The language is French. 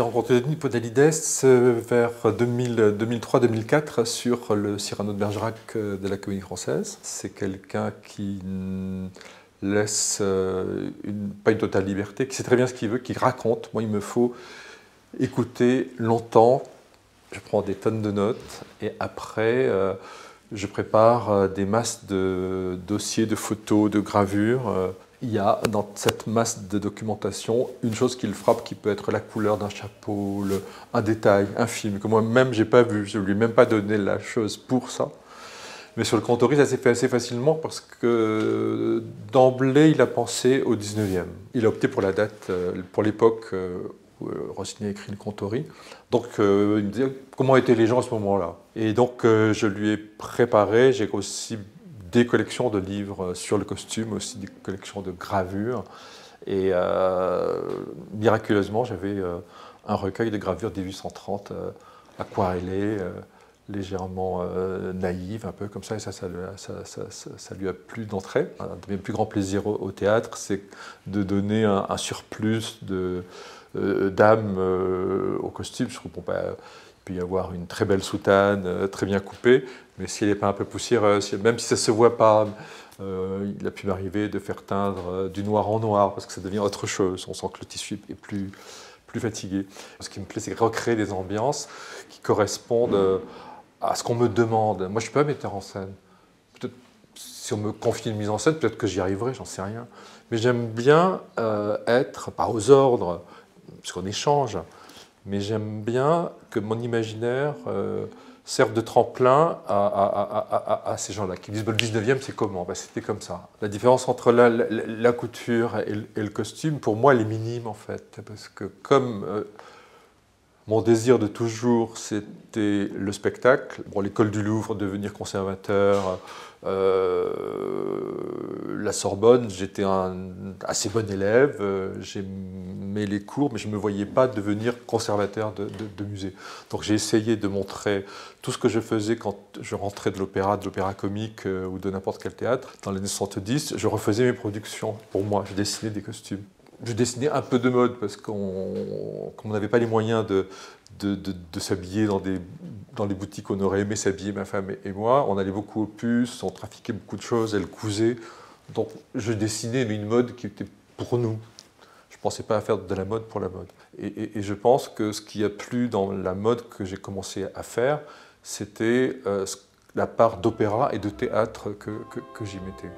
j'ai rencontré Denis Podalydès vers 2003-2004 sur le Cyrano de Bergerac de la Comédie française. C'est quelqu'un qui laisse pas une totale liberté, qui sait très bien ce qu'il veut, qui raconte. Moi, il me faut écouter longtemps, je prends des tonnes de notes et après je prépare des masses de dossiers, de photos, de gravures. Il y a dans cette masse de documentation une chose qui le frappe, qui peut être la couleur d'un chapeau, un détail, un film que moi-même j'ai pas vu, je lui ai même pas donné la chose pour ça. Mais sur le Comte Ory, ça s'est fait assez facilement parce que d'emblée il a pensé au 19e. Il a opté pour la date, pour l'époque où Rossini a écrit le Comte Ory. Donc il me disait comment étaient les gens à ce moment-là. Et donc je lui ai préparé, j'ai aussi des collections de livres sur le costume, aussi des collections de gravures. Et miraculeusement, j'avais un recueil de gravures 1830 aquarellées, légèrement naïves, un peu comme ça. Et ça lui a plu d'entrée. Un de mes plus grands plaisirs au théâtre, c'est de donner un surplus d'âme au costume. Je trouve, bon, bah, il peut y avoir une très belle soutane, très bien coupée, mais si elle n'est pas un peu poussiéreuse, même si ça ne se voit pas, il a pu m'arriver de faire teindre du noir en noir, parce que ça devient autre chose, on sent que le tissu est plus fatigué. Ce qui me plaît, c'est recréer des ambiances qui correspondent à ce qu'on me demande. Moi, je ne suis pas metteur en scène. Peut-être si on me confie une mise en scène, peut-être que j'y arriverai, j'en sais rien. Mais j'aime bien être, pas aux ordres, puisqu'on échange, mais j'aime bien que mon imaginaire serve de tremplin à ces gens-là qui disent « le 19e, c'est comment ?» Ben, c'était comme ça. La différence entre la couture et le costume, pour moi, elle est minime, en fait. Parce que comme mon désir de toujours, c'était le spectacle, bon, l'école du Louvre, devenir conservateur, la Sorbonne, j'étais un assez bon élève, j'aimais les cours, mais je ne me voyais pas devenir conservateur de musée. Donc j'ai essayé de montrer tout ce que je faisais quand je rentrais de l'opéra comique ou de n'importe quel théâtre. Dans les années 70, je refaisais mes productions pour moi, je dessinais des costumes. Je dessinais un peu de mode parce qu'on n'avait pas les moyens de s'habiller dans les boutiques. On aurait aimé s'habiller, ma femme et moi. On allait beaucoup aux puces, on trafiquait beaucoup de choses, elle cousait. Donc je dessinais mais une mode qui était pour nous. Je ne pensais pas à faire de la mode pour la mode. Et je pense que ce qui a plu dans la mode que j'ai commencé à faire, c'était la part d'opéra et de théâtre que j'y mettais.